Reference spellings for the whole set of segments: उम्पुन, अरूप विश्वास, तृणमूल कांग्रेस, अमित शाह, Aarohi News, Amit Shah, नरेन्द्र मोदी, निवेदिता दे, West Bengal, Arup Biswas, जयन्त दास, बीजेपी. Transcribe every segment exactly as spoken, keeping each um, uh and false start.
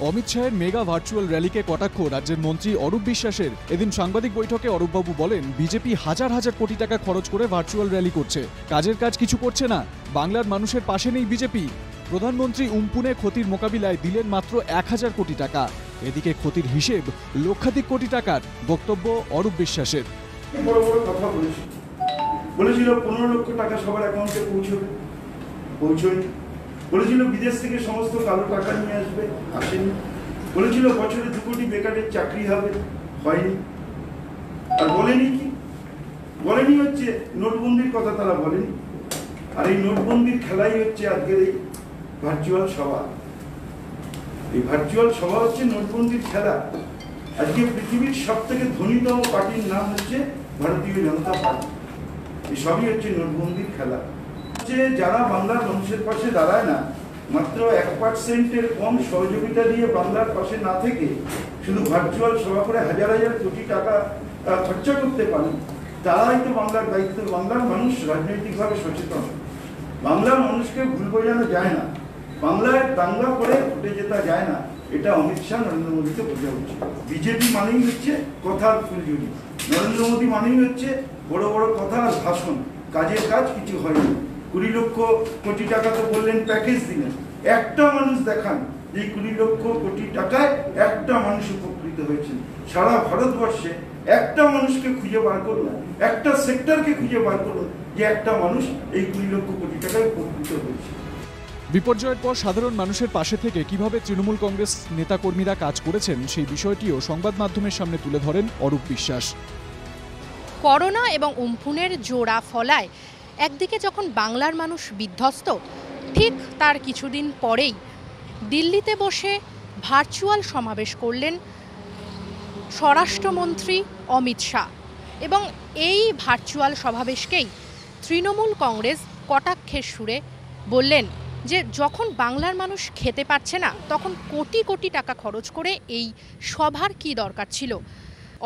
अमित शाह mega virtual rally के कटाक्ष राज्य मंत्री अरूप विश्वासेर एदिन सांबादिक बैठके अरूप बाबू बोलेन बीजेपी हजार हजार कोटी टाका खरच करे भार्चुअल रैली करछे, काजेर काज किछु करछे ना, बांगलार मानुषेर पाशे नेई बीजेपी। प्रधानमंत्री उम्पुने क्षतिर मोकाबिलाय दिलेन मात्र एक हजार कोटी टाका, एदिके क्षतिर हिसेब लक्षाधिक कोटी टाकार। बक्तव्य अरूप विश्वासेर पंद्रह लक्ष टाका सबार अ্যাকাউন্টে পৌঁছাবে পৌঁছায়নি, বলেছিল বিদেশ থেকে সমস্ত কালো টাকা নিয়ে আসবে, আসেনি, বলেছিল বছরে দু কোটি বেকারের চাকরি হবে, হয়নি, আর বলেনি কি বলেনি হচ্ছে নোটবন্দির কথা তারা বলেনি। আর এই নোটবন্দির খেলাই হচ্ছে আজকের এই ভার্চুয়াল সভা, এই ভার্চুয়াল সভা হচ্ছে নোটবন্দির খেলা। আজকে পৃথিবীর সবথেকে ধনীতম পার্টির নাম হচ্ছে ভারতীয় জনতা পার্টি, এই সবই হচ্ছে নোটবন্দির খেলা। যারা বাংলার মানুষের পাশে দাঁড়ায় না, মাত্র এক পার্সেন্টের কম সহযোগিতা দিয়ে বাংলার পাশে না থেকে শুধু ভার্চুয়াল সভা করে হাজার হাজার কোটি টাকা খরচা করতে পারে, তারাই তো বাংলার দায়িত্ব। বাংলার মানুষ রাজনৈতিকভাবে সচেতন, বাংলার মানুষকে ভুল বোঝানো যায় না, বাংলায় দাঙ্গা করে উঠে যেতে যায় না, এটা অমিত শাহ নরেন্দ্র মোদীকে বোঝা উচিত। বিজেপি মানেই হচ্ছে কথার ফুলঝুরি, নরেন্দ্র মোদী মানেই হচ্ছে বড় বড় কথা আর ভাষণ, কাজের কাজ কিছু হয়নি। কুড়ি লক্ষ কোটি টাকা তো বললেন প্যাকেজ দিলেন, একটা মানুষ দেখান যে কুড়ি লক্ষ কোটি টাকায় একটা মানুষ উপকৃত হয়েছেন। সারা ভারতবর্ষে একটা মানুষকে খুঁজে বার করুন, একটা সেক্টরকে খুঁজে বার করুন যে একটা মানুষ এই কুড়ি লক্ষ কোটি টাকায় উপকৃত হয়েছে। বিপর্যয়ের পর সাধারণ মানুষের পাশে থেকে কিভাবে তৃণমূল কংগ্রেস নেতাকর্মীরা কাজ করেছেন সেই বিষয়টিও সংবাদ মাধ্যমের সামনে তুলে ধরেন অরূপ বিশ্বাস। করোনা এবং উম্পুনের জোড়া ফলায় একদিকে যখন বাংলার মানুষ বিধ্বস্ত, ঠিক তার কিছুদিন পরেই দিল্লিতে বসে ভার্চুয়াল সমাবেশ করলেন স্বরাষ্ট্রমন্ত্রী অমিত শাহ এবং এই ভার্চুয়াল সমাবেশকেই তৃণমূল কংগ্রেস কটাক্ষের সুরে বললেন যে যখন বাংলার মানুষ খেতে পারছে না তখন কোটি কোটি টাকা খরচ করে এই সভার কী দরকার ছিল।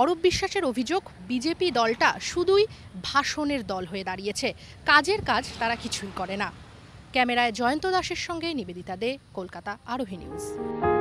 অরূপ বিশ্বাসের অভিযোগ, বিজেপি দলটা শুধুই ভাষণের দল হয়ে দাঁড়িয়েছে, কাজের কাজ তারা কিছুই করে না। ক্যামেরায় জয়ন্ত দাসের সঙ্গে নিবেদিতা দে, কলকাতা আরোহী নিউজ।